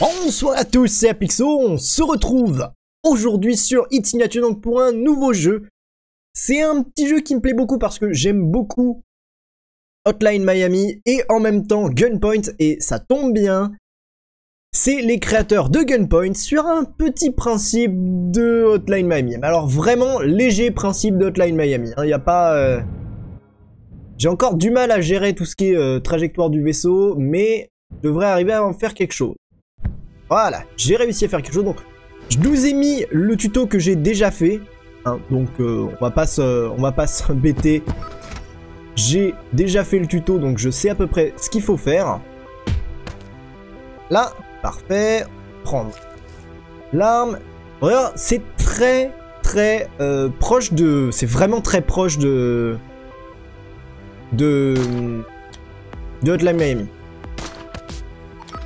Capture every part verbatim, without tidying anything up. Bonsoir à tous, c'est Aplixo, on se retrouve aujourd'hui sur Heat Signature donc pour un nouveau jeu. C'est un petit jeu qui me plaît beaucoup parce que j'aime beaucoup Hotline Miami et en même temps Gunpoint, et ça tombe bien. C'est les créateurs de Gunpoint sur un petit principe de Hotline Miami. Alors vraiment léger principe de Hotline Miami, il n'y a pas... Euh... J'ai encore du mal à gérer tout ce qui est euh, trajectoire du vaisseau, mais je devrais arriver à en faire quelque chose. Voilà, j'ai réussi à faire quelque chose, donc je vous ai mis le tuto que j'ai déjà fait, hein, donc euh, on va pas se, on va pas s'embêter. J'ai déjà fait le tuto, donc je sais à peu près ce qu'il faut faire. Là, parfait, prendre l'arme. Regarde, c'est très très euh, proche de, c'est vraiment très proche de, de, de Hotline Miami.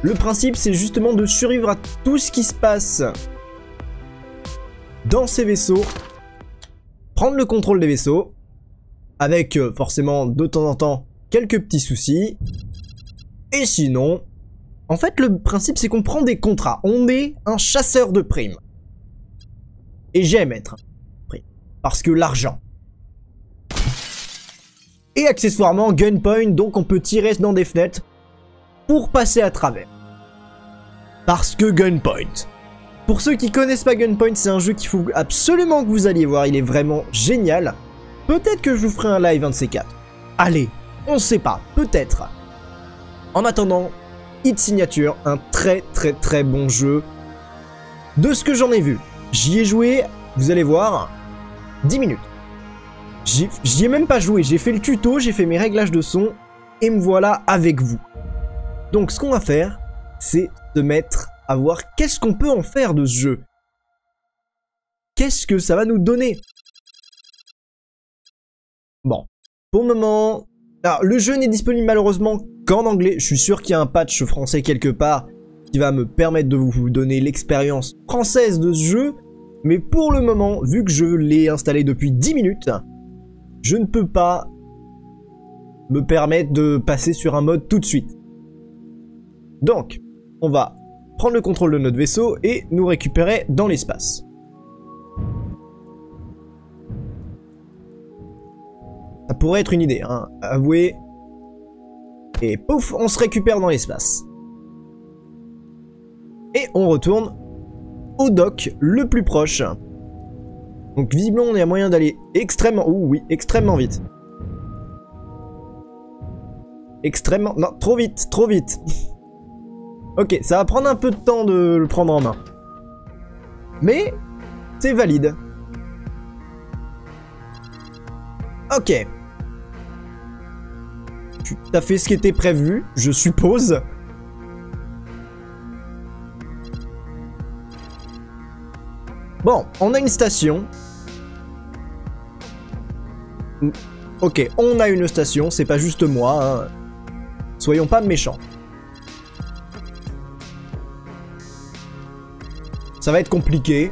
Le principe, c'est justement de survivre à tout ce qui se passe dans ces vaisseaux, prendre le contrôle des vaisseaux, avec euh, forcément de temps en temps quelques petits soucis. Et sinon, en fait, le principe, c'est qu'on prend des contrats. On est un chasseur de primes. Et j'aime être prime, parce que l'argent. Et accessoirement, Gunpoint, donc on peut tirer dans des fenêtres pour passer à travers. Parce que Gunpoint. Pour ceux qui connaissent pas Gunpoint, c'est un jeu qu'il faut absolument que vous alliez voir. Il est vraiment génial. Peut-être que je vous ferai un live un de ces quatre. Allez, on sait pas. Peut-être. En attendant, Heat Signature, un très très très bon jeu. De ce que j'en ai vu, j'y ai joué, vous allez voir, dix minutes. J'y ai même pas joué. J'ai fait le tuto, j'ai fait mes réglages de son et me voilà avec vous. Donc ce qu'on va faire, c'est se mettre à voir qu'est-ce qu'on peut en faire de ce jeu. Qu'est-ce que ça va nous donner? Bon, pour le moment... Alors, le jeu n'est disponible malheureusement qu'en anglais. Je suis sûr qu'il y a un patch français quelque part qui va me permettre de vous donner l'expérience française de ce jeu. Mais pour le moment, vu que je l'ai installé depuis dix minutes, je ne peux pas me permettre de passer sur un mode tout de suite. Donc, on va prendre le contrôle de notre vaisseau et nous récupérer dans l'espace. Ça pourrait être une idée, hein, avouez. Et pouf, on se récupère dans l'espace. Et on retourne au dock le plus proche. Donc visiblement, on a moyen d'aller extrêmement... Ouh oui, extrêmement vite. Extrêmement... Non, trop vite, trop vite. Ok, ça va prendre un peu de temps de le prendre en main. Mais c'est valide. Ok. T'as fait ce qui était prévu, je suppose. Bon, on a une station. Ok, on a une station, c'est pas juste moi, hein. Soyons pas méchants. Ça va être compliqué.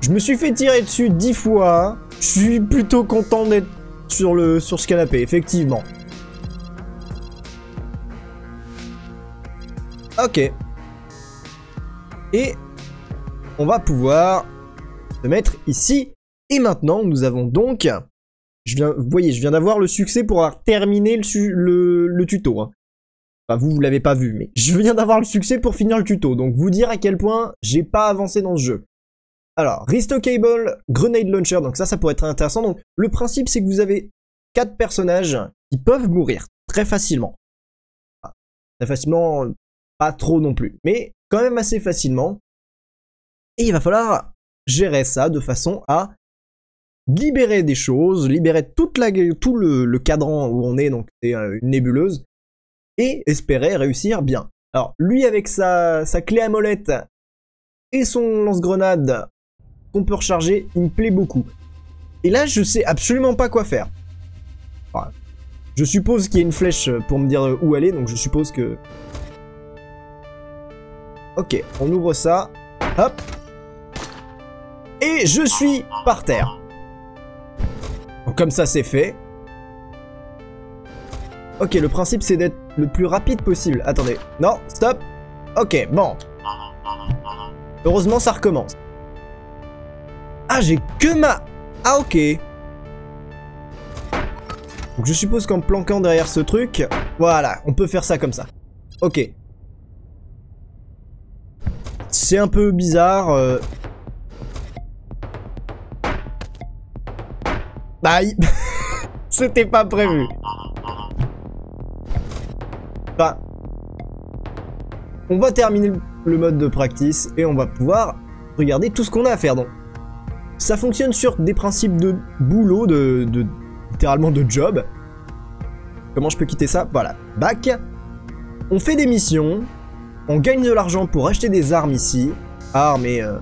Je me suis fait tirer dessus dix fois. Je suis plutôt content d'être sur le sur ce canapé, effectivement. Ok. Et on va pouvoir se mettre ici. Et maintenant, nous avons donc... Je viens, vous voyez, je viens d'avoir le succès pour avoir terminé le, le, le tuto, hein. Enfin, vous, vous l'avez pas vu, mais je viens d'avoir le succès pour finir le tuto. Donc, vous dire à quel point j'ai pas avancé dans ce jeu. Alors, Risto Cable, Grenade Launcher. Donc ça, ça pourrait être intéressant. Donc, le principe, c'est que vous avez quatre personnages qui peuvent mourir très facilement. Enfin, très facilement, pas trop non plus. Mais quand même assez facilement. Et il va falloir gérer ça de façon à libérer des choses, libérer toute la, tout le, le cadran où on est. Donc, c'est une nébuleuse. Et espérer réussir bien. Alors, lui, avec sa, sa clé à molette et son lance-grenade qu'on peut recharger, il me plaît beaucoup. Et là, je sais absolument pas quoi faire. Enfin, je suppose qu'il y a une flèche pour me dire où aller, donc je suppose que... Ok, on ouvre ça. Hop. Et je suis par terre. Donc, comme ça, c'est fait. Ok, le principe c'est d'être le plus rapide possible. Attendez, non, stop. Ok, bon. Heureusement ça recommence. Ah, j'ai que ma... Ah, ok. Donc je suppose qu'en planquant derrière ce truc... Voilà, on peut faire ça comme ça. Ok. C'est un peu bizarre. Euh... Bye. C'était pas prévu. Enfin... On va terminer le mode de practice et on va pouvoir regarder tout ce qu'on a à faire. Donc, ça fonctionne sur des principes de boulot, de, de littéralement de job. Comment je peux quitter ça? Voilà, back. On fait des missions, on gagne de l'argent pour acheter des armes ici. Armes et euh,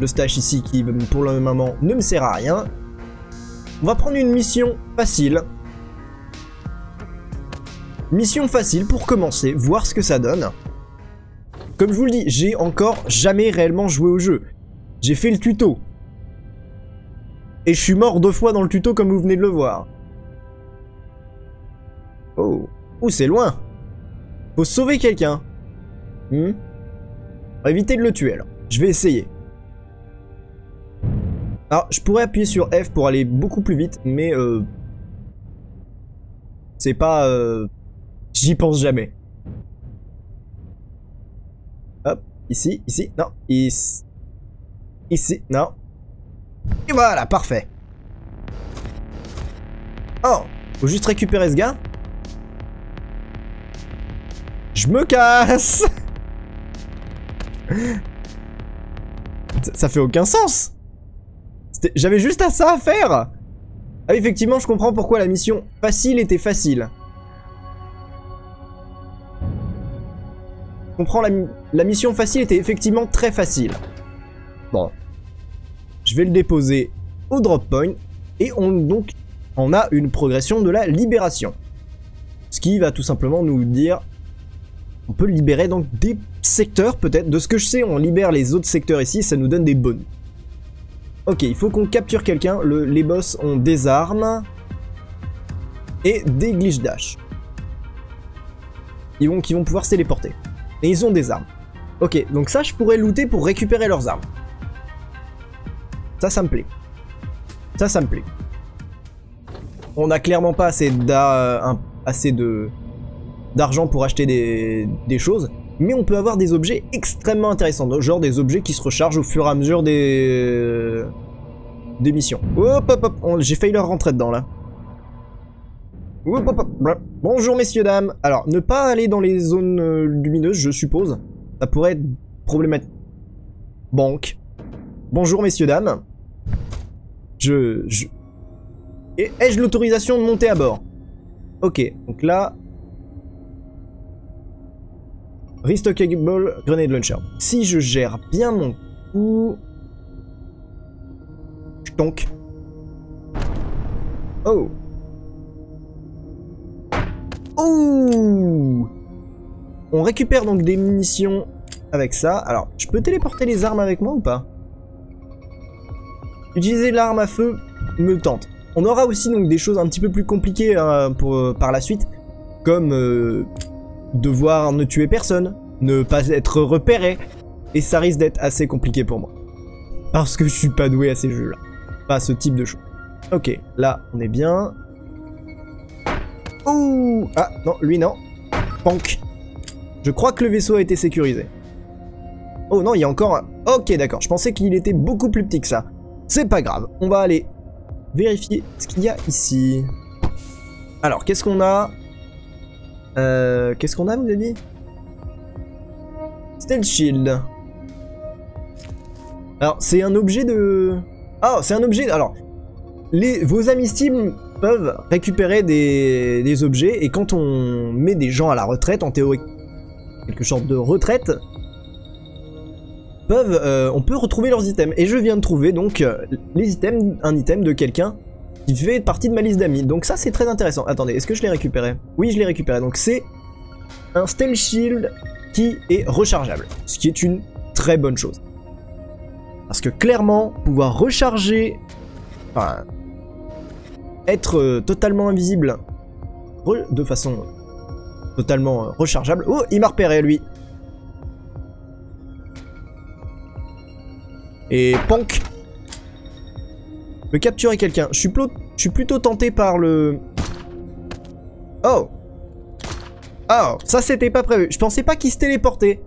le stash ici qui pour le moment ne me sert à rien. On va prendre une mission facile. Mission facile pour commencer, voir ce que ça donne. Comme je vous le dis, j'ai encore jamais réellement joué au jeu. J'ai fait le tuto. Et je suis mort deux fois dans le tuto comme vous venez de le voir. Oh, ouh, c'est loin. Faut sauver quelqu'un. Hmm. On va éviter de le tuer alors. Je vais essayer. Alors, je pourrais appuyer sur F pour aller beaucoup plus vite, mais... Euh... C'est pas... Euh... J'y pense jamais. Hop, ici, ici, non, ici, ici, non. Et voilà, parfait. Oh, faut juste récupérer ce gars. Je me casse. ça, ça fait aucun sens. J'avais juste à ça à faire. Ah oui, effectivement, je comprends pourquoi la mission facile était facile. Je comprends, la, la mission facile était effectivement très facile. Bon. Je vais le déposer au drop point. Et on, donc, on a une progression de la libération. Ce qui va tout simplement nous dire... On peut libérer donc des secteurs peut-être. De ce que je sais, on libère les autres secteurs ici. Ça nous donne des bonus. Ok, il faut qu'on capture quelqu'un. Le, les boss ont des armes. Et des glitch dash. Ils vont, qui vont pouvoir se téléporter. Et ils ont des armes. Ok, donc ça, je pourrais looter pour récupérer leurs armes. Ça, ça me plaît. Ça, ça me plaît. On n'a clairement pas assez d'argent pour acheter des, des choses. Mais on peut avoir des objets extrêmement intéressants. Genre des objets qui se rechargent au fur et à mesure des, des missions. Hop, hop, hop. J'ai failli leur rentrer dedans, là. Bonjour messieurs dames. Alors ne pas aller dans les zones lumineuses je suppose. Ça pourrait être problématique. Banque. Bonjour messieurs dames. Je... je... Ai-je l'autorisation de monter à bord? Ok, donc là... Risto Cable, Grenade Launcher. Si je gère bien mon coup... Donc... Oh. Ouh. On récupère donc des munitions avec ça. Alors, je peux téléporter les armes avec moi ou pas? Utiliser l'arme à feu me tente. On aura aussi donc des choses un petit peu plus compliquées hein, pour, euh, par la suite. Comme euh, devoir ne tuer personne, ne pas être repéré. Et ça risque d'être assez compliqué pour moi. Parce que je suis pas doué à ces jeux-là. Pas à ce type de choses. Ok, là on est bien... Ouh. Ah non, lui non. Pank. Je crois que le vaisseau a été sécurisé. Oh non, il y a encore un... Ok, d'accord, je pensais qu'il était beaucoup plus petit que ça. C'est pas grave, on va aller vérifier ce qu'il y a ici. Alors, qu'est-ce qu'on a euh, Qu'est-ce qu'on a, vous avez dit? Stealth Shield. Alors, c'est un objet de... Ah, c'est un objet... Alors, les... vos amis Steam... peuvent récupérer des, des objets et quand on met des gens à la retraite, en théorie quelque sorte de retraite, peuvent, euh, on peut retrouver leurs items. Et je viens de trouver donc euh, les items, un item de quelqu'un qui fait partie de ma liste d'amis. Donc ça c'est très intéressant. Attendez, est-ce que je l'ai récupéré? Oui, je l'ai récupéré. Donc c'est un Stealth Shield qui est rechargeable, ce qui est une très bonne chose. Parce que clairement, pouvoir recharger... Enfin... Être totalement invisible de façon totalement rechargeable. Oh, il m'a repéré, lui. Et ponk. Je peux capturer quelqu'un. Je suis, je suis plutôt tenté par le... Oh. Oh, ça c'était pas prévu. Je pensais pas qu'il se téléportait.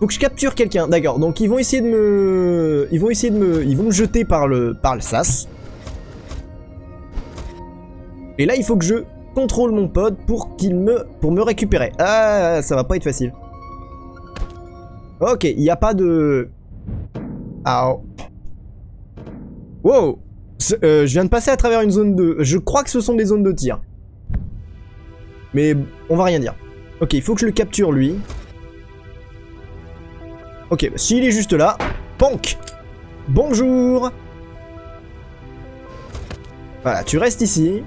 Faut que je capture quelqu'un. D'accord, donc ils vont essayer de me... Ils vont essayer de me... Ils vont me jeter par le... Par le sas. Et là, il faut que je contrôle mon pod pour qu'il me... Pour me récupérer. Ah, ça va pas être facile. Ok, il n'y a pas de... Ah. Wow. Euh, je viens de passer à travers une zone de... Je crois que ce sont des zones de tir. Mais on va rien dire. Ok, il faut que je le capture, lui. Ok, bah, s'il est juste là... Pank. Bonjour. Voilà, tu restes ici.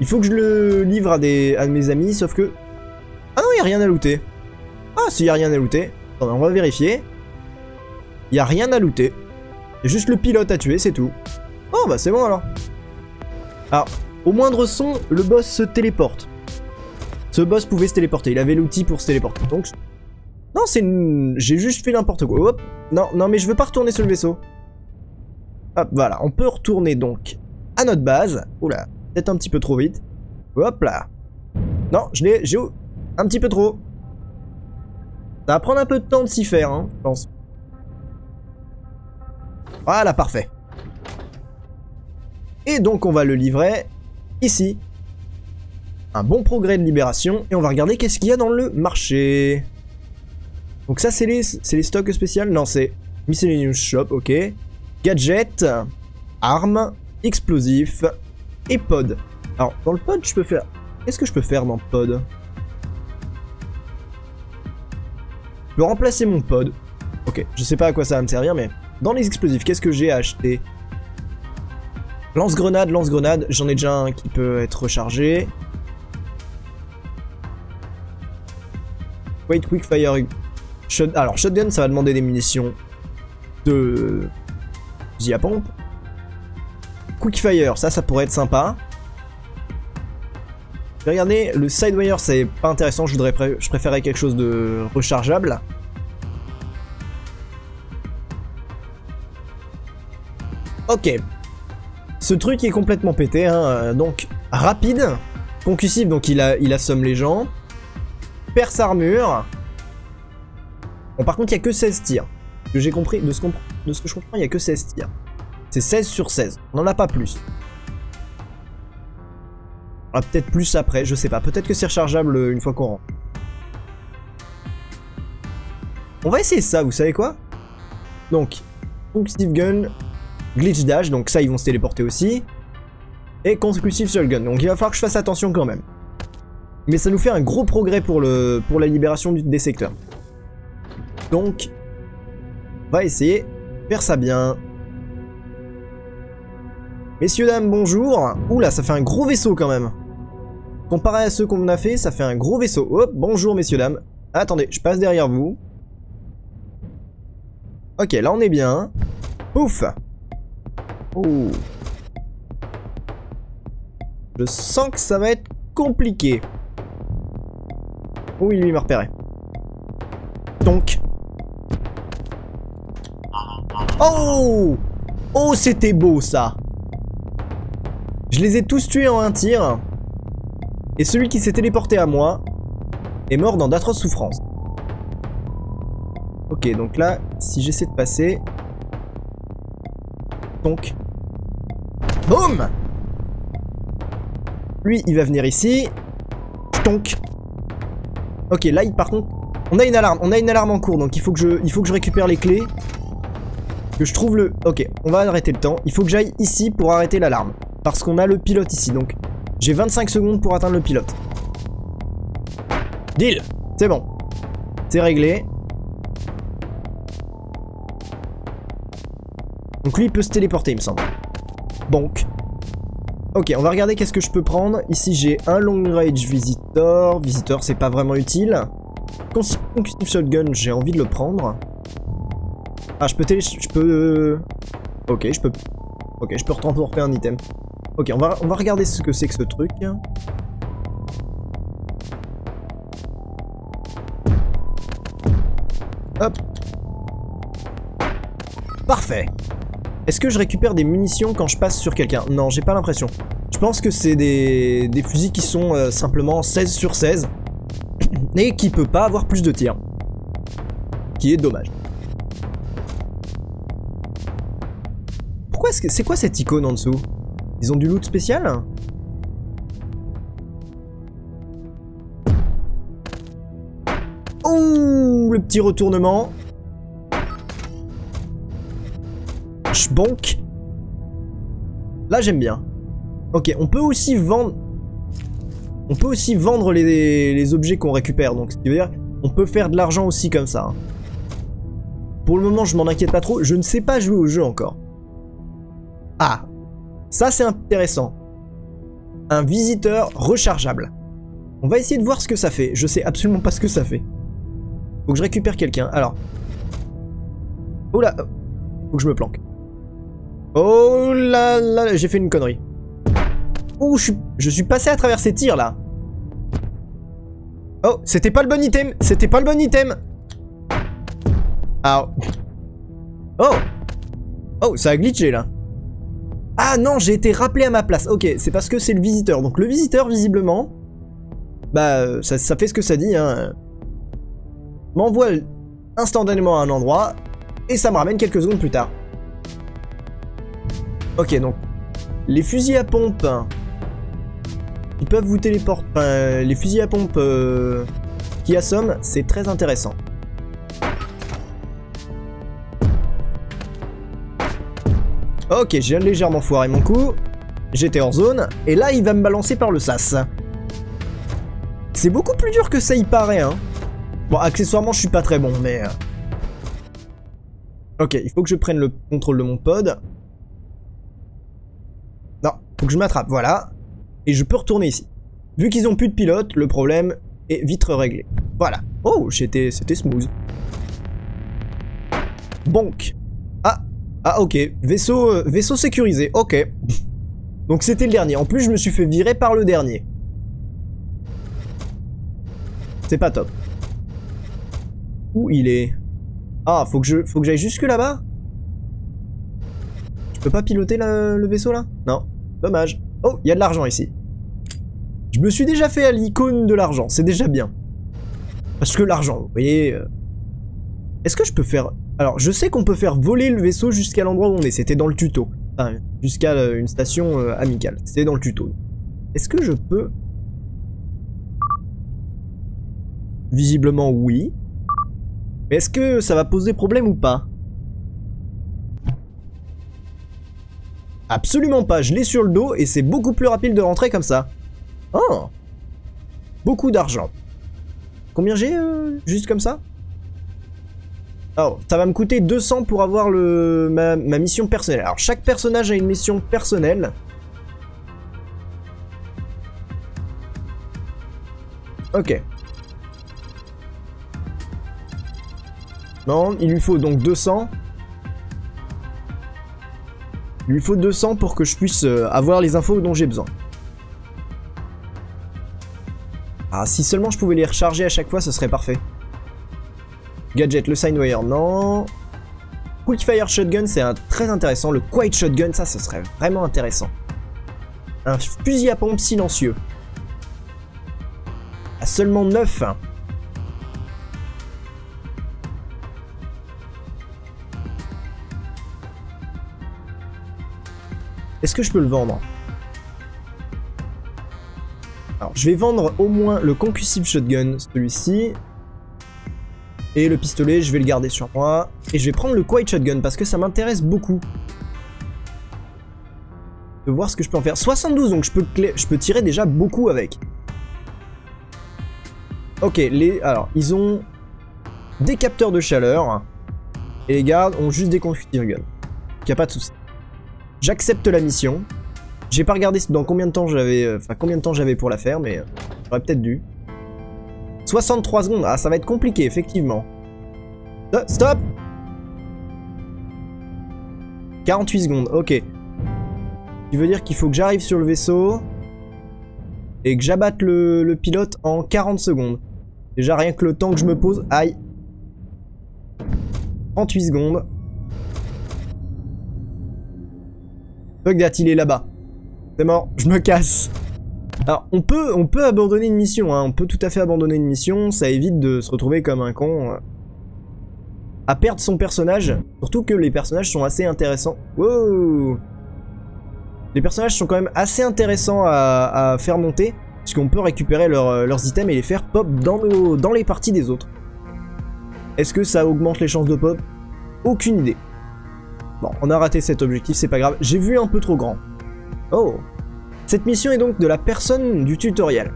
Il faut que je le livre à, des, à mes amis, sauf que... Ah non, il n'y a rien à looter. Ah, si, il n'y a rien à looter. Attends, on va vérifier. Il n'y a rien à looter. Il y a juste le pilote à tuer, c'est tout. Oh, bah c'est bon alors. Alors, au moindre son, le boss se téléporte. Ce boss pouvait se téléporter, il avait l'outil pour se téléporter. Donc, non, c'est une... J'ai juste fait n'importe quoi. Hop. Non, non, mais je veux pas retourner sur le vaisseau. Hop, voilà, on peut retourner donc à notre base. Oula. Peut-être un petit peu trop vite. Hop là. Non, je l'ai... J'ai... Un petit peu trop. Ça va prendre un peu de temps de s'y faire, hein, je pense. Voilà, parfait. Et donc, on va le livrer ici. Un bon progrès de libération. Et on va regarder qu'est-ce qu'il y a dans le marché. Donc ça, c'est les... C'est les stocks spéciaux. Non, c'est... Miscellaneous Shop, ok. Gadget. Armes. Explosifs. Et pod. Alors, dans le pod, je peux faire... Qu'est-ce que je peux faire dans pod? Je peux remplacer mon pod. Ok, je sais pas à quoi ça va me servir, mais... Dans les explosifs, qu'est-ce que j'ai à acheter? Lance-grenade, lance-grenade. J'en ai déjà un qui peut être rechargé. Wait, quickfire... Shot... Alors, shotgun, ça va demander des munitions de... fusil à pompe. Quickfire, ça, ça pourrait être sympa. Regardez, le sidewire, c'est pas intéressant. Je, voudrais pré je préférais quelque chose de rechargeable. Ok. Ce truc est complètement pété, hein. Donc, rapide. Concussive, donc il, a, il assomme les gens. Perce armure. Bon, par contre, il n'y a que seize tirs. De ce que j'ai compris, de ce, comp de ce que je comprends, il n'y a que seize tirs. C'est seize sur seize, on n'en a pas plus. On a peut-être plus après, je sais pas. Peut-être que c'est rechargeable une fois qu'on rentre. On va essayer ça, vous savez quoi? Donc, Concussive Gun, Glitch Dash, donc ça ils vont se téléporter aussi. Et Concussive Shotgun, donc il va falloir que je fasse attention quand même. Mais ça nous fait un gros progrès pour, le, pour la libération du, des secteurs. Donc, on va essayer de faire ça bien. Messieurs, dames, bonjour. Oula, ça fait un gros vaisseau quand même. Comparé à ceux qu'on a fait, ça fait un gros vaisseau. Hop, bonjour messieurs, dames. Attendez, je passe derrière vous. Ok, là on est bien. Pouf. Oh. Je sens que ça va être compliqué. Oh oui, lui il m'a repéré. Donc. Oh. Oh, c'était beau ça. Je les ai tous tués en un tir. Et celui qui s'est téléporté à moi est mort dans d'atroces souffrances. Ok, donc là, si j'essaie de passer... Donc... Boum! Lui, il va venir ici. Donc... Ok, là, il, par contre... On a une alarme, on a une alarme en cours, donc il faut que je, il faut que je récupère les clés. Que je trouve le... Ok, on va arrêter le temps. Il faut que j'aille ici pour arrêter l'alarme. Parce qu'on a le pilote ici, donc j'ai vingt-cinq secondes pour atteindre le pilote. Deal. C'est bon. C'est réglé. Donc lui, il peut se téléporter, il me semble. Donc. Ok, on va regarder qu'est-ce que je peux prendre. Ici, j'ai un long range visitor. Visitor, c'est pas vraiment utile. Concussive Shotgun, j'ai envie de le prendre. Ah, je peux télé... Je peux... Ok, je peux... Ok, je peux retransporter un item. Ok, on va, on va regarder ce que c'est que ce truc. Hop. Parfait. Est-ce que je récupère des munitions quand je passe sur quelqu'un? Non, j'ai pas l'impression. Je pense que c'est des, des fusils qui sont euh, simplement seize sur seize. Et qui peut pas avoir plus de tirs. Qui est dommage. Pourquoi est-ce que... C'est quoi cette icône en dessous? Ils ont du loot spécial? Ouh, le petit retournement. Schbonk. Là, j'aime bien. Ok, on peut aussi vendre... On peut aussi vendre les, les objets qu'on récupère, donc ce qui veut dire on peut faire de l'argent aussi comme ça. Pour le moment, je m'en inquiète pas trop. Je ne sais pas jouer au jeu encore. Ah, ça c'est intéressant. Un visiteur rechargeable. On va essayer de voir ce que ça fait. Je sais absolument pas ce que ça fait. Faut que je récupère quelqu'un. Alors. Oh là. Faut que je me planque. Oh là là, là j'ai fait une connerie. Ouh, je suis, je suis passé à travers ces tirs là. Oh, c'était pas le bon item. C'était pas le bon item. Ah. Oh. Oh, ça a glitché là. Ah non, j'ai été rappelé à ma place. Ok, c'est parce que c'est le visiteur. Donc le visiteur, visiblement... Bah, ça, ça fait ce que ça dit, hein. M'envoie instantanément à un endroit. Et ça me ramène quelques secondes plus tard. Ok, donc... Les fusils à pompe... Ils peuvent vous téléporter... Enfin, les fusils à pompe euh, qui assomment, c'est très intéressant. Ok, j'ai légèrement foiré mon coup. J'étais hors zone. Et là, il va me balancer par le sas. C'est beaucoup plus dur que ça, il paraît. Hein. Bon, accessoirement, je suis pas très bon, mais... Ok, il faut que je prenne le contrôle de mon pod. Non, faut que je m'attrape, voilà. Et je peux retourner ici. Vu qu'ils ont plus de pilote, le problème est vite réglé. Voilà. Oh, c'était smooth. Bonk. Ah. Ah ok, vaisseau, euh, vaisseau sécurisé, ok. Donc c'était le dernier, en plus je me suis fait virer par le dernier. C'est pas top. Où il est? Ah, faut que je, faut que j'aille jusque là-bas? Je peux pas piloter la, le vaisseau là? Non, dommage. Oh, il y a de l'argent ici. Je me suis déjà fait à l'icône de l'argent, c'est déjà bien. Parce que l'argent, vous voyez... Euh... Est-ce que je peux faire... Alors, je sais qu'on peut faire voler le vaisseau jusqu'à l'endroit où on est. C'était dans le tuto. Enfin, jusqu'à euh, une station euh, amicale. C'était dans le tuto. Est-ce que je peux... Visiblement, oui. Mais est-ce que ça va poser problème ou pas? Absolument pas. Je l'ai sur le dos et c'est beaucoup plus rapide de rentrer comme ça. Oh! Beaucoup d'argent. Combien j'ai euh, juste comme ça? Alors, ça va me coûter deux cents pour avoir le, ma, ma mission personnelle. Alors, chaque personnage a une mission personnelle. Ok. Non, il lui faut donc deux cents. Il lui faut deux cents pour que je puisse avoir les infos dont j'ai besoin. Ah, si seulement je pouvais les recharger à chaque fois, ce serait parfait. Gadget, le Signwire, non. Quickfire Shotgun, c'est un très intéressant. Le Quiet Shotgun, ça, ce serait vraiment intéressant. Un fusil à pompe silencieux. À seulement neuf. Est-ce que je peux le vendre? Alors, je vais vendre au moins le Concussive Shotgun, celui-ci. Et le pistolet, je vais le garder sur moi. Et je vais prendre le Quiet Shotgun parce que ça m'intéresse beaucoup. De voir ce que je peux en faire. soixante-douze, donc je peux, je peux tirer déjà beaucoup avec. Ok, les, alors, ils ont des capteurs de chaleur. Et les gardes ont juste des Concussive Guns. Donc y a pas de souci. J'accepte la mission. J'ai pas regardé dans combien de temps j'avais... Enfin, combien de temps j'avais pour la faire, mais j'aurais peut-être dû. soixante-trois secondes, ah ça va être compliqué effectivement. Stop. quarante-huit secondes, ok. qui veut dire qu'il faut que j'arrive sur le vaisseau et que j'abatte le, le pilote en quarante secondes. Déjà rien que le temps que je me pose, aïe, trente-huit secondes. Fuck that, il est là-bas. C'est mort, je me casse. Alors on peut, on peut abandonner une mission, hein. On peut tout à fait abandonner une mission, ça évite de se retrouver comme un con euh, à perdre son personnage, surtout que les personnages sont assez intéressants. Wow. Les personnages sont quand même assez intéressants à, à faire monter, puisqu'on peut récupérer leur, leurs items et les faire pop dans, nos, dans les parties des autres. Est-ce que ça augmente les chances de pop? Aucune idée. Bon, on a raté cet objectif, c'est pas grave. J'ai vu un peu trop grand. Oh. Cette mission est donc de la personne du tutoriel.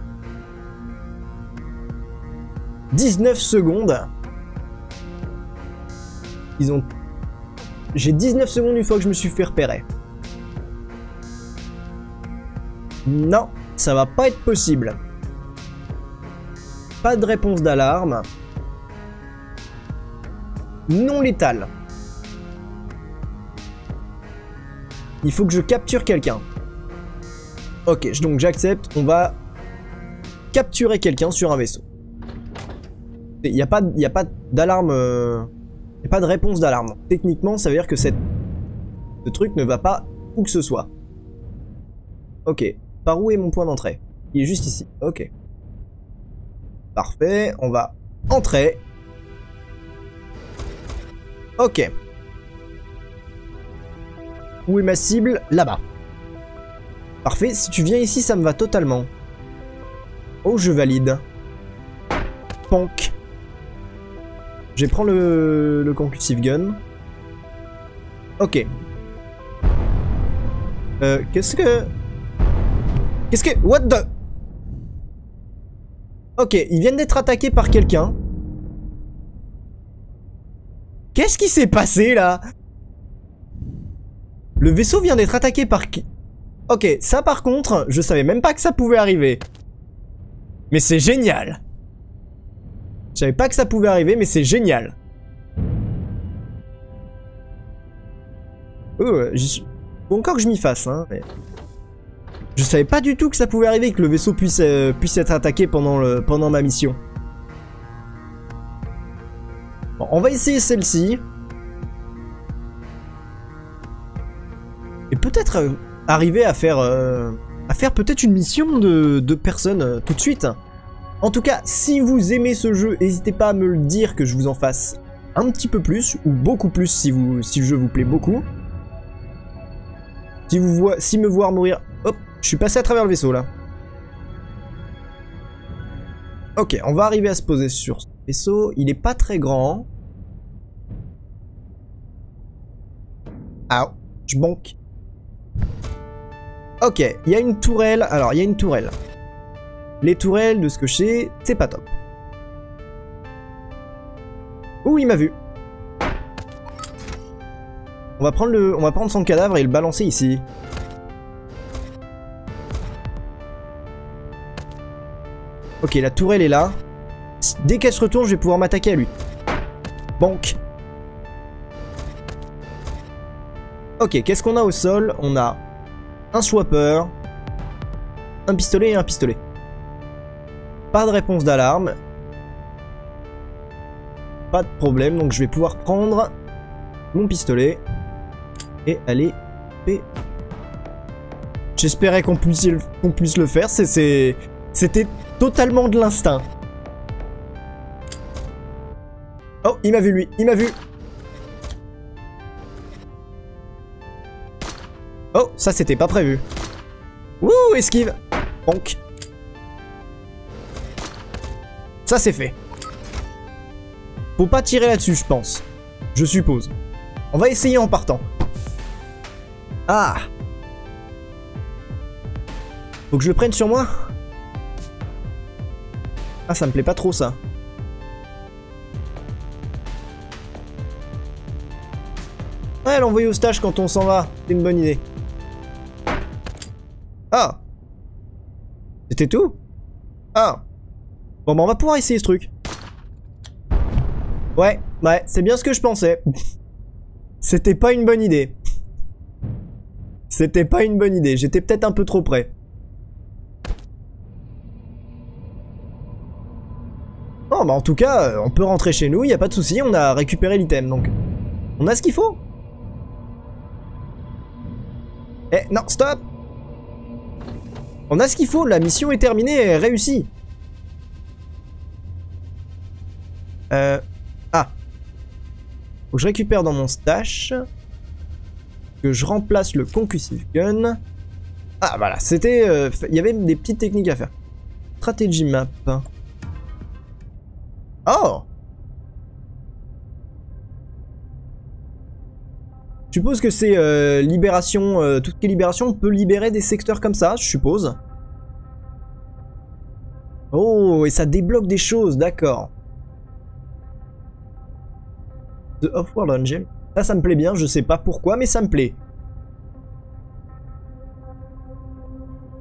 dix-neuf secondes. Ils ont... J'ai dix-neuf secondes une fois que je me suis fait repérer. Non, ça va pas être possible. Pas de réponse d'alarme. Non létale. Il faut que je capture quelqu'un. Ok, donc j'accepte, on va capturer quelqu'un sur un vaisseau. Il n'y a pas, y a pas d'alarme, euh, y a pas de réponse d'alarme. Techniquement, ça veut dire que cette, ce truc ne va pas où que ce soit. Ok, par où est mon point d'entrée? Il est juste ici, ok. Parfait, on va entrer. Ok. Où est ma cible? Là-bas. Parfait, si tu viens ici, ça me va totalement. Oh, je valide. Pank. Je prends le, le Concussive Gun. Ok. Euh, qu'est-ce que... Qu'est-ce que... What the... Ok, ils viennent d'être attaqués par quelqu'un. Qu'est-ce qui s'est passé, là? Le vaisseau vient d'être attaqué par... Ok, ça par contre, je savais même pas que ça pouvait arriver. Mais c'est génial. Je savais pas que ça pouvait arriver, mais c'est génial. Oh, bon, encore que je m'y fasse, hein. Mais... Je savais pas du tout que ça pouvait arriver, que le vaisseau puisse, euh, puisse être attaqué pendant, le, pendant ma mission. Bon, on va essayer celle-ci. Et peut-être... Euh... arriver à faire euh, à faire peut-être une mission de, de personnes euh, tout de suite. En tout cas, si vous aimez ce jeu, n'hésitez pas à me le dire, que je vous en fasse un petit peu plus, ou beaucoup plus si, vous, si le jeu vous plaît beaucoup. Si, vous voie, si me voir mourir... Hop, je suis passé à travers le vaisseau, là. Ok, on va arriver à se poser sur ce vaisseau. Il est pas très grand. Ah, je banque. Ok, il y a une tourelle. Alors, il y a une tourelle. Les tourelles, de ce que je sais, c'est pas top. Ouh, il m'a vu. On va prendre le, on va prendre son cadavre et le balancer ici. Ok, la tourelle est là. Dès qu'elle se retourne, je vais pouvoir m'attaquer à lui. Banque. Ok, qu'est-ce qu'on a au sol? On a... un swapper, un pistolet et un pistolet. Pas de réponse d'alarme. Pas de problème, donc je vais pouvoir prendre mon pistolet et aller... J'espérais qu'on puisse, qu'on puisse le faire, c'est... C'était totalement de l'instinct. Oh, il m'a vu lui, il m'a vu. Oh, ça c'était pas prévu. Wouh, esquive. Bonk. Ça c'est fait. Faut pas tirer là-dessus, je pense. Je suppose. On va essayer en partant. Ah. Faut que je le prenne sur moi. Ah, ça me plaît pas trop ça. Ouais, l'envoyer au stage quand on s'en va. C'est une bonne idée. Ah. C'était tout? Ah. Bon, bah on va pouvoir essayer ce truc. Ouais, ouais, c'est bien ce que je pensais. C'était pas une bonne idée. C'était pas une bonne idée, j'étais peut-être un peu trop près. Oh bah en tout cas, on peut rentrer chez nous, y a pas de souci, on a récupéré l'item donc. On a ce qu'il faut. Eh non, stop! On a ce qu'il faut, la mission est terminée et réussie. Euh... Ah. Faut que je récupère dans mon stash. Que je remplace le Concussive Gun. Ah voilà, c'était... Euh, il y avait des petites techniques à faire. Strategy map. Oh! Je suppose que c'est euh, libération, euh, toutes les libérations, on peut libérer des secteurs comme ça, je suppose. Oh, et ça débloque des choses, d'accord. The Off-World Angel. Ça, ça me plaît bien, je sais pas pourquoi, mais ça me plaît.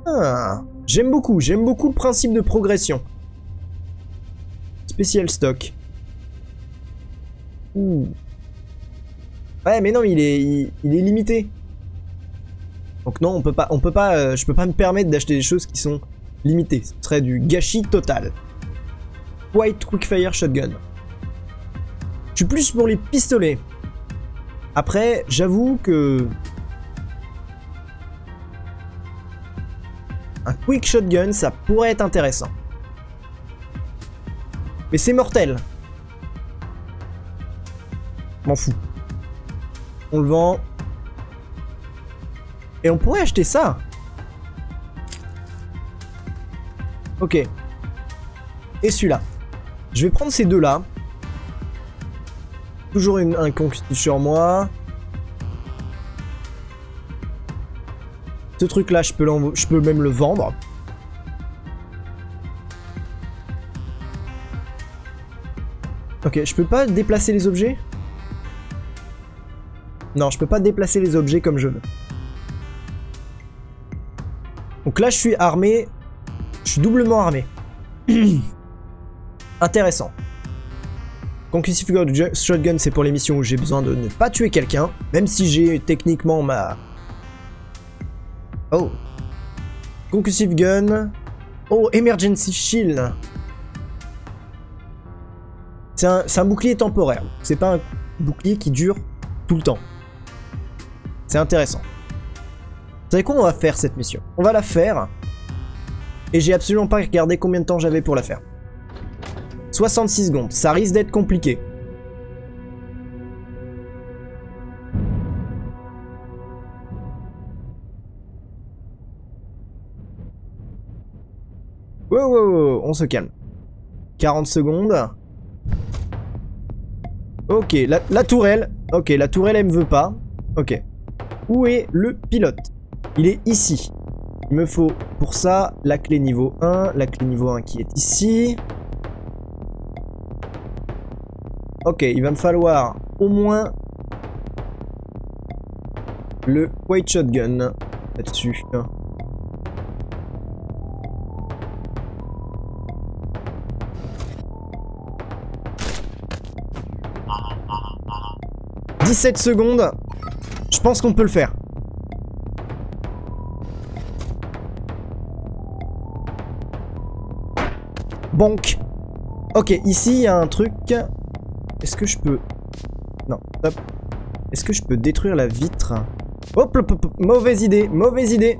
Ah, j'aime beaucoup, j'aime beaucoup le principe de progression. Spécial stock. Ouh. Ouais mais non il est il, il est limité. Donc non on peut pas on peut pas euh, je peux pas me permettre d'acheter des choses qui sont limitées. Ce serait du gâchis total. White Quickfire Shotgun. Je suis plus pour les pistolets. Après j'avoue que un Quick Shotgun ça pourrait être intéressant. Mais c'est mortel. M'en fous. On le vend. Et on pourrait acheter ça. Ok. Et celui-là. Je vais prendre ces deux-là. Toujours une, un conquis sur moi. Ce truc-là, je peux, je peux même le vendre. Ok, je peux pas déplacer les objets ? Non, je peux pas déplacer les objets comme je veux. Donc là, je suis armé. Je suis doublement armé. Intéressant. Concussive Shotgun, c'est pour les missions où j'ai besoin de ne pas tuer quelqu'un. Même si j'ai techniquement ma... Oh. Concussive Gun. Oh, Emergency Shield. C'est un, c'est un bouclier temporaire. C'est pas un bouclier qui dure tout le temps. C'est intéressant. Vous savez quoi, on va faire cette mission. On va la faire. Et j'ai absolument pas regardé combien de temps j'avais pour la faire. soixante-six secondes. Ça risque d'être compliqué. Wow, wow, wow. On se calme. quarante secondes. Ok, la, la tourelle. Ok, la tourelle, elle me veut pas. Ok. Où est le pilote? Il est ici. Il me faut pour ça la clé niveau un. La clé niveau un qui est ici. Ok, il va me falloir au moins le Quiet Shotgun là-dessus. dix-sept secondes, je pense qu'on peut le faire. Bonk. Ok, ici il y a un truc. Est-ce que je peux... Non, stop. Est-ce que je peux détruire la vitre? Hop, hop, hop, mauvaise idée, mauvaise idée.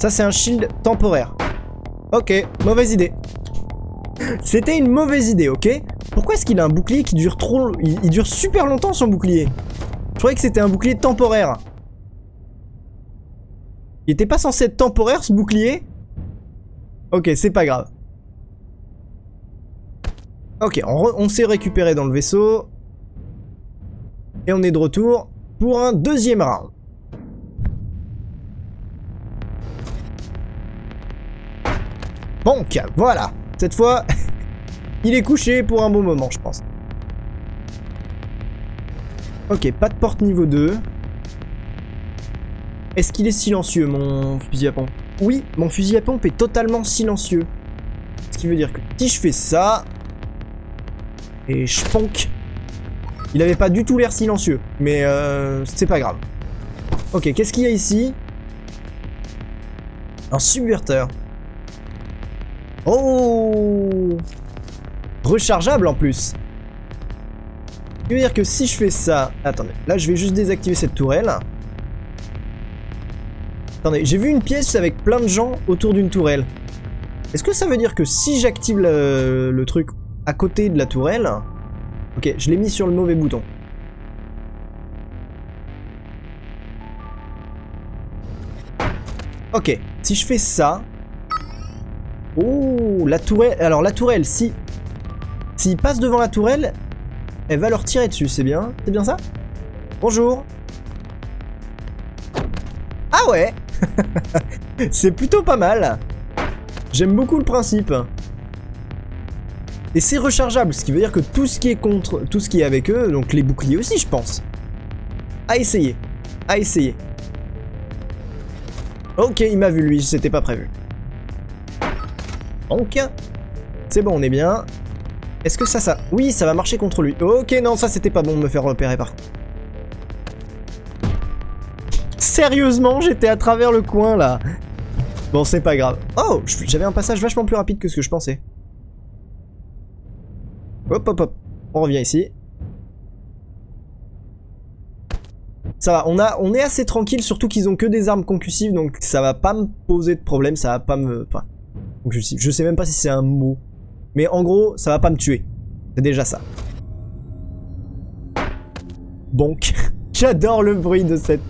Ça c'est un shield temporaire. Ok, mauvaise idée. C'était une mauvaise idée, ok? Pourquoi est-ce qu'il a un bouclier qui dure trop... Il, il dure super longtemps son bouclier. Je croyais que c'était un bouclier temporaire. Il était pas censé être temporaire ce bouclier? Ok, c'est pas grave. Ok, on, on s'est récupéré dans le vaisseau. Et on est de retour pour un deuxième round. Donc, voilà. Cette fois... Il est couché pour un bon moment, je pense. Ok, pas de porte niveau deux. Est-ce qu'il est silencieux, mon fusil à pompe? Oui, mon fusil à pompe est totalement silencieux. Ce qui veut dire que si je fais ça... Et je ponque. Il avait pas du tout l'air silencieux, mais euh, c'est pas grave. Ok, qu'est-ce qu'il y a ici? Un subverteur. Oh! Rechargeable en plus. Ça veut dire que si je fais ça... Attendez, là je vais juste désactiver cette tourelle. Attendez, j'ai vu une pièce avec plein de gens autour d'une tourelle. Est-ce que ça veut dire que si j'active le, le truc à côté de la tourelle... Ok, je l'ai mis sur le mauvais bouton. Ok, si je fais ça... Oh, la tourelle... Alors la tourelle, si... S'il passe devant la tourelle... Elle va leur tirer dessus, c'est bien. C'est bien ça? Bonjour. Ah ouais. C'est plutôt pas mal. J'aime beaucoup le principe. Et c'est rechargeable, ce qui veut dire que tout ce qui est contre, tout ce qui est avec eux, donc les boucliers aussi, je pense. À essayer. À essayer. Ok, il m'a vu lui, c'était pas prévu. Donc, c'est bon, on est bien. Est-ce que ça, ça... Oui, ça va marcher contre lui. Ok, non, ça, c'était pas bon de me faire repérer, par contre. Sérieusement, j'étais à travers le coin, là. Bon, c'est pas grave. Oh, j'avais un passage vachement plus rapide que ce que je pensais. Hop, hop, hop. On revient ici. Ça va, on, a, on est assez tranquille, surtout qu'ils ont que des armes concussives, donc ça va pas me poser de problème, ça va pas me... Enfin, concussive. Je sais même pas si c'est un mot. Mais en gros, ça va pas me tuer. C'est déjà ça. Bonk. J'adore le bruit de cette...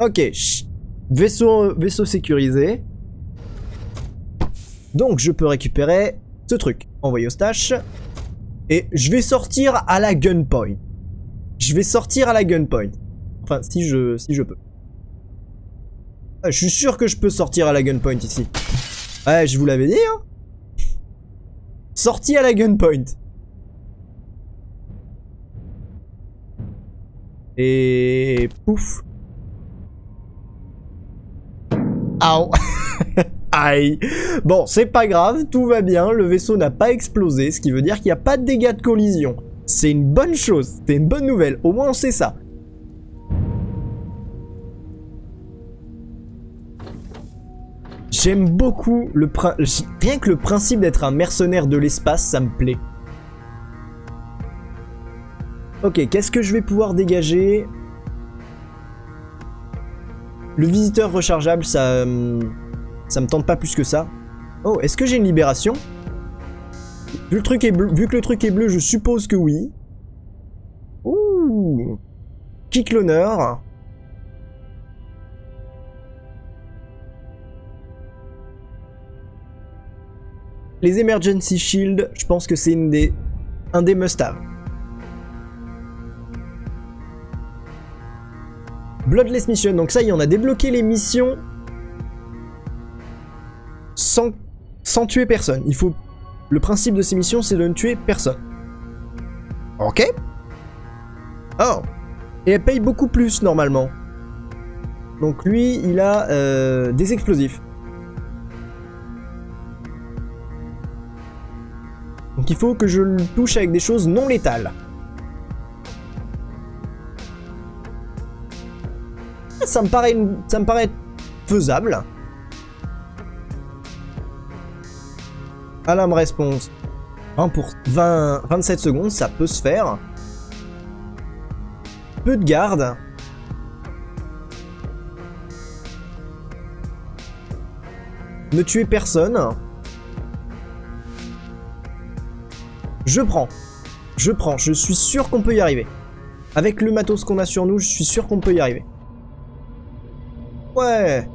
Ok. Chut. Vaisseau, vaisseau sécurisé. Donc, je peux récupérer ce truc. Envoyer au stash. Et je vais sortir à la gunpoint. Je vais sortir à la gunpoint. Enfin, si je, si je peux. Ah, je suis sûr que je peux sortir à la gunpoint ici. Ouais, je vous l'avais dit, hein. Sortie à la gunpoint. Et... Pouf. Aouh. Aïe. Bon, c'est pas grave, tout va bien, le vaisseau n'a pas explosé, ce qui veut dire qu'il n'y a pas de dégâts de collision. C'est une bonne chose, c'est une bonne nouvelle, au moins on sait ça. J'aime beaucoup le principe, rien que le principe d'être un mercenaire de l'espace, ça me plaît. Ok, qu'est-ce que je vais pouvoir dégager? Le visiteur rechargeable, ça, ça me tente pas plus que ça. Oh, est-ce que j'ai une libération? Vu, le truc est bleu, vu que le truc est bleu, je suppose que oui. Ouh, kick l'honneur. Les Emergency Shield, je pense que c'est une des... un des must-have. Bloodless Mission, donc ça y est, on a débloqué les missions sans, sans tuer personne. Il faut... Le principe de ces missions, c'est de ne tuer personne. Ok. Oh. Et elle paye beaucoup plus, normalement. Donc lui, il a euh, des explosifs. Donc il faut que je le touche avec des choses non létales. Ça me paraît, ça me paraît faisable. Alarme réponse. vingt pour vingt, vingt-sept secondes, ça peut se faire. Peu de garde. Ne tuer personne. Je prends, je prends, je suis sûr qu'on peut y arriver. Avec le matos qu'on a sur nous, je suis sûr qu'on peut y arriver. Ouais.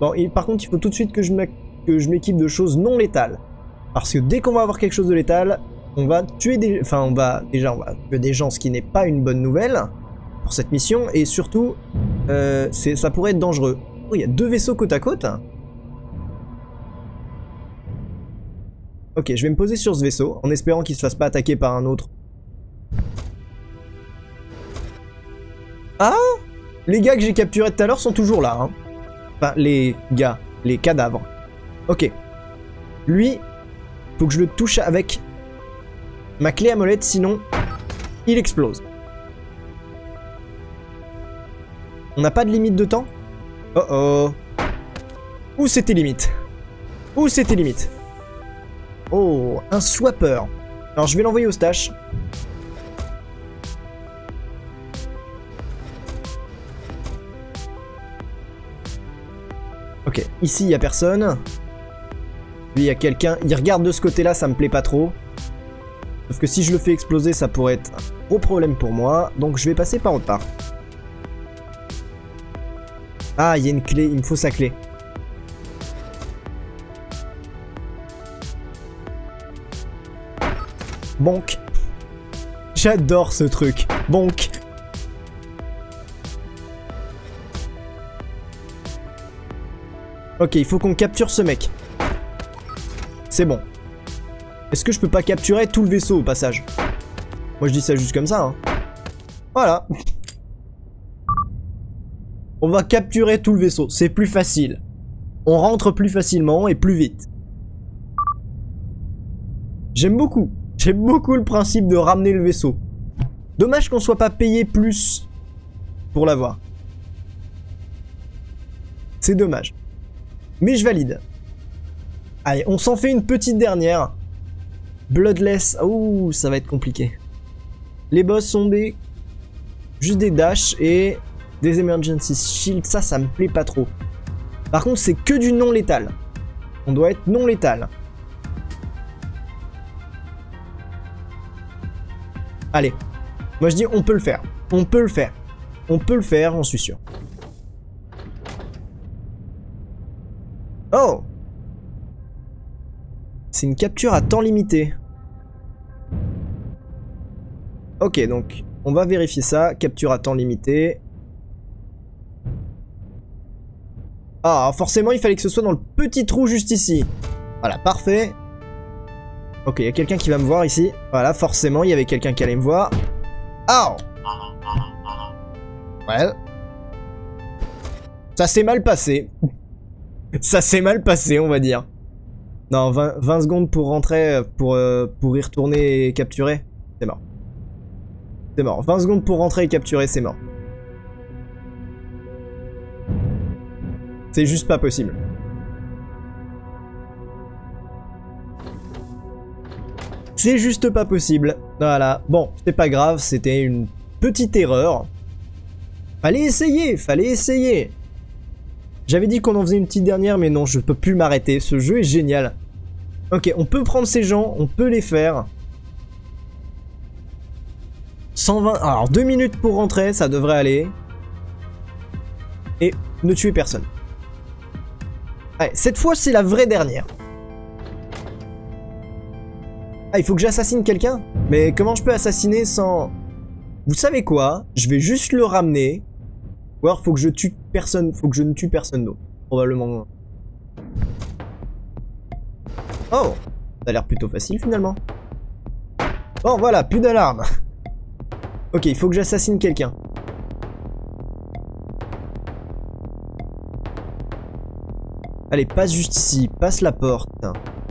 Bon, et par contre, il faut tout de suite que je m'équipe de choses non létales. Parce que dès qu'on va avoir quelque chose de létal, on va tuer des... Enfin, on va... Déjà, on va tuer des gens, ce qui n'est pas une bonne nouvelle pour cette mission. Et surtout, euh, ça pourrait être dangereux. Oh, il y a deux vaisseaux côte à côte. Ok, je vais me poser sur ce vaisseau, en espérant qu'il se fasse pas attaquer par un autre. Ah! Les gars que j'ai capturés tout à l'heure sont toujours là, hein. Enfin, les gars, les cadavres. Ok. Lui, faut que je le touche avec ma clé à molette, sinon il explose. On n'a pas de limite de temps? Oh oh. Où c'était limite? Où c'était limite? Oh, un swapper. Alors je vais l'envoyer au stash. Ok, ici il n'y a personne. Lui il y a quelqu'un. Il regarde de ce côté-là, ça me plaît pas trop. Sauf que si je le fais exploser, ça pourrait être un gros problème pour moi. Donc je vais passer par autre part. Ah, il y a une clé, il me faut sa clé. Bonk. J'adore ce truc. Bonk. Ok, il faut qu'on capture ce mec. C'est bon. Est-ce que je peux pas capturer tout le vaisseau au passage? Moi je dis ça juste comme ça, hein. Voilà. On va capturer tout le vaisseau, c'est plus facile. On rentre plus facilement et plus vite. J'aime beaucoup, j'aime beaucoup le principe de ramener le vaisseau. Dommage qu'on soit pas payé plus pour l'avoir. C'est dommage. Mais je valide. Allez, on s'en fait une petite dernière. Bloodless, ouh, ça va être compliqué. Les boss sont des... juste des dashs et... des Emergency Shield, ça, ça me plaît pas trop. Par contre, c'est que du non-létal. On doit être non-létal. Allez. Moi, je dis, on peut le faire. On peut le faire. On peut le faire, j'en suis sûr. Oh! C'est une capture à temps limité. Ok, donc, on va vérifier ça. Capture à temps limité... Ah, forcément, il fallait que ce soit dans le petit trou juste ici. Voilà, parfait. Ok, il y a quelqu'un qui va me voir ici. Voilà, forcément, il y avait quelqu'un qui allait me voir. Ah. Ouais. Ça s'est mal passé. Ça s'est mal passé, on va dire. Non, vingt, vingt secondes pour rentrer, pour, euh, pour y retourner et capturer. C'est mort. C'est mort. vingt secondes pour rentrer et capturer, c'est mort. C'est juste pas possible. C'est juste pas possible. Voilà. Bon, c'est pas grave, c'était une petite erreur. Fallait essayer, fallait essayer. J'avais dit qu'on en faisait une petite dernière, mais non, je peux plus m'arrêter. Ce jeu est génial. Ok, on peut prendre ces gens, on peut les faire. cent vingt... Alors, deux minutes pour rentrer, ça devrait aller. Et ne tuez personne. Ouais, cette fois, c'est la vraie dernière. Ah, il faut que j'assassine quelqu'un? Mais comment je peux assassiner sans... Vous savez quoi? Je vais juste le ramener. Ou alors, faut que je tue personne. Faut que je ne tue personne d'autre. Probablement. Oh! Ça a l'air plutôt facile, finalement. Bon, voilà, plus d'alarme. Ok, il faut que j'assassine quelqu'un. Allez, passe juste ici, passe la porte.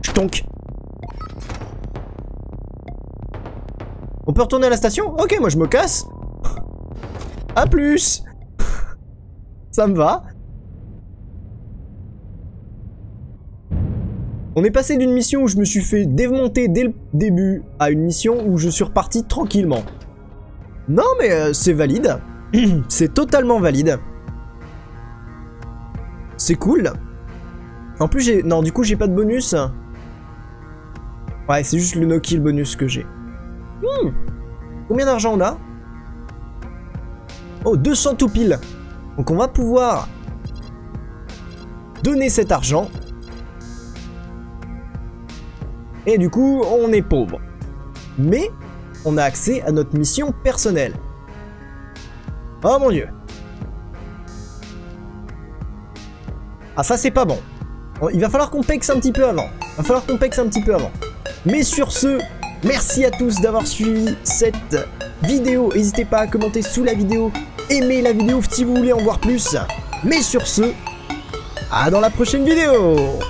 Chtonk. On peut retourner à la station? Ok, moi je me casse. A plus. Ça me va. On est passé d'une mission où je me suis fait démonter dès le début à une mission où je suis reparti tranquillement. Non mais euh, c'est valide. C'est totalement valide. C'est cool. En plus j'ai... Non, du coup j'ai pas de bonus. Ouais, c'est juste le no-kill bonus que j'ai. Hmm. Combien d'argent on a? Oh, deux cents tout pile. Donc on va pouvoir donner cet argent. Et du coup, on est pauvre. Mais on a accès à notre mission personnelle. Oh mon dieu. Ah ça c'est pas bon. Il va falloir qu'on pexe un petit peu avant. Il va falloir qu'on pexe un petit peu avant. Mais sur ce, merci à tous d'avoir suivi cette vidéo. N'hésitez pas à commenter sous la vidéo. Aimez la vidéo si vous voulez en voir plus. Mais sur ce, à dans la prochaine vidéo.